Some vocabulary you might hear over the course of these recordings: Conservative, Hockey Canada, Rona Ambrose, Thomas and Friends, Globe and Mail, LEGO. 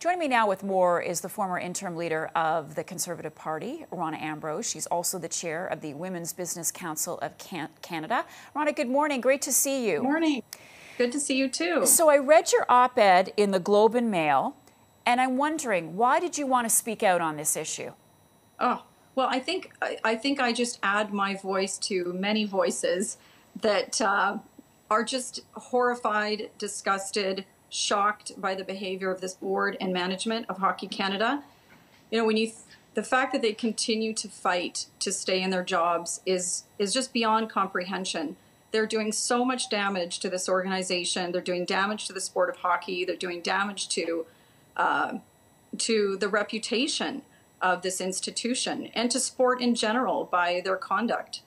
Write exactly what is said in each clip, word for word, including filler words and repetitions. Joining me now with more is the former interim leader of the Conservative Party, Rona Ambrose. She's also the chair of the Women's Business Council of Can Canada. Rona, good morning. Great to see you. Good morning. Good to see you too. So I read your op-ed in the Globe and Mail, and I'm wondering, why did you want to speak out on this issue? Oh, well, I think I, I think I just add my voice to many voices that uh, are just horrified, disgusted, shocked by the behavior of this board and management of Hockey Canada. You know, when you the fact that they continue to fight to stay in their jobs is is just beyond comprehension. They're doing so much damage to this organization. They're doing damage to the sport of hockey. They're doing damage to uh, to the reputation of this institution and to sport in general by their conduct.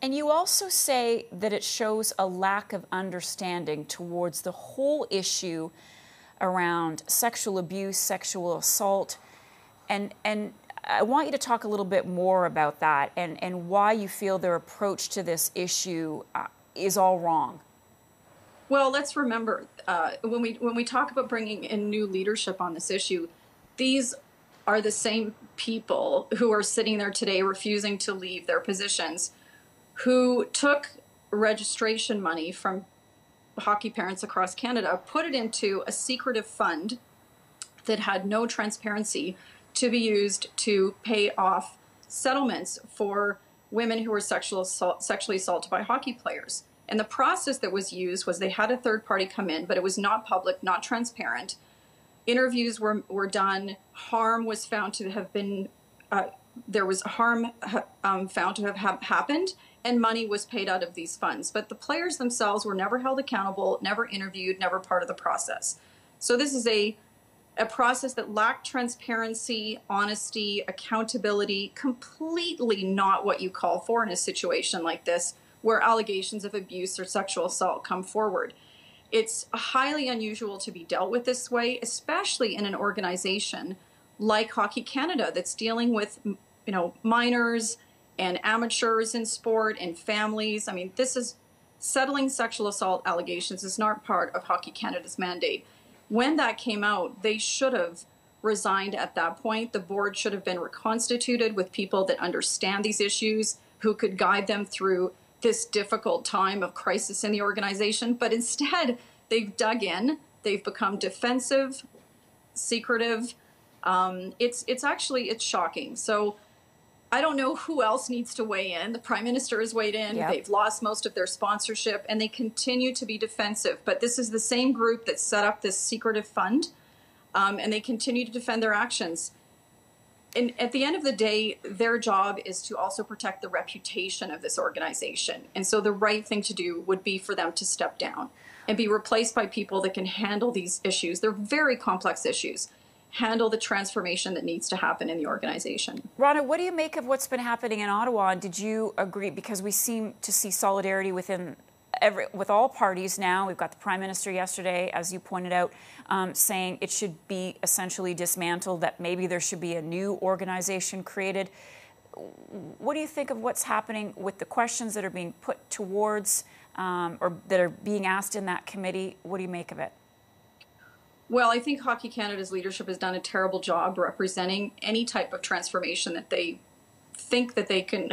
And you also say that it shows a lack of understanding towards the whole issue around sexual abuse, sexual assault. And, and I want you to talk a little bit more about that and, and why you feel their approach to this issue uh, is all wrong. Well, let's remember, uh, when we, when we talk about bringing in new leadership on this issue, these are the same people who are sitting there today refusing to leave their positions, who took registration money from hockey parents across Canada, put it into a secretive fund that had no transparency to be used to pay off settlements for women who were sexual assault, sexually assaulted by hockey players. And the process that was used was they had a third party come in, but it was not public, not transparent. Interviews were, were done. Harm was found to have been, uh, there was harm um, found to have ha happened. And money was paid out of these funds. But the players themselves were never held accountable, never interviewed, never part of the process. So this is a, a process that lacked transparency, honesty, accountability, completely not what you call for in a situation like this, where allegations of abuse or sexual assault come forward. It's highly unusual to be dealt with this way, especially in an organization like Hockey Canada that's dealing with, you know, minors, and amateurs in sport and families. I mean, this is settling sexual assault allegations is not part of Hockey Canada's mandate. When that came out, they should have resigned at that point. The board should have been reconstituted with people that understand these issues, who could guide them through this difficult time of crisis in the organization. But instead, they've dug in. They've become defensive, secretive. Um, it's it's actually it's shocking. So I don't know who else needs to weigh in. The Prime Minister has weighed in. Yep. They've lost most of their sponsorship, and they continue to be defensive. But this is the same group that set up this secretive fund, um, and they continue to defend their actions. And at the end of the day, their job is to also protect the reputation of this organization. And so the right thing to do would be for them to step down and be replaced by people that can handle these issues. They're very complex issues. Handle the transformation that needs to happen in the organization. Rona, what do you make of what's been happening in Ottawa? And did you agree? Because we seem to see solidarity within every, with all parties now. We've got the Prime Minister yesterday, as you pointed out, um, saying it should be essentially dismantled, that maybe there should be a new organization created. What do you think of what's happening with the questions that are being put towards um, or that are being asked in that committee? What do you make of it? Well, I think Hockey Canada's leadership has done a terrible job representing any type of transformation that they think that they can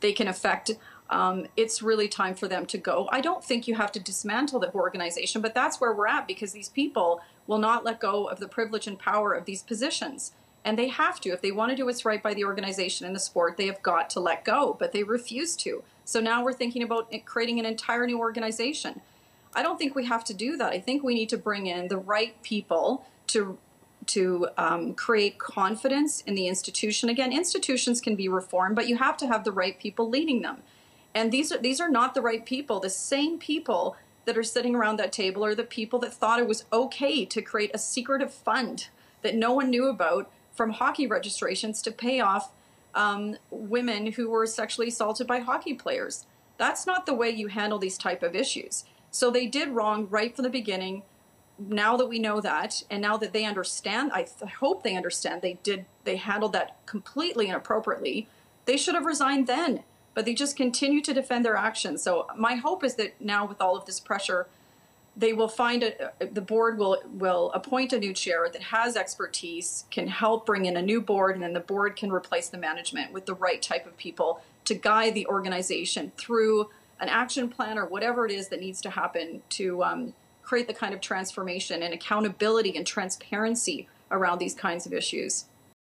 they can affect. Um, it's really time for them to go. I don't think you have to dismantle the organization, but that's where we're at because these people will not let go of the privilege and power of these positions. And they have to. If they want to do what's right by the organization and the sport, they have got to let go, but they refuse to. So now we're thinking about creating an entire new organization. I don't think we have to do that. I think we need to bring in the right people to to um, create confidence in the institution. Again, institutions can be reformed, but you have to have the right people leading them. And these are, these are not the right people. The same people that are sitting around that table are the people that thought it was okay to create a secretive fund that no one knew about from hockey registrations to pay off um, women who were sexually assaulted by hockey players. That's not the way you handle these type of issues. So they did wrong right from the beginning. Now that we know that, and now that they understand, I th hope they understand they did, they handled that completely inappropriately. They should have resigned then, but they just continue to defend their actions. So my hope is that now with all of this pressure they will find a, the board will will appoint a new chair that has expertise, can help bring in a new board, and then the board can replace the management with the right type of people to guide the organization through an action plan or whatever it is that needs to happen to um, create the kind of transformation and accountability and transparency around these kinds of issues.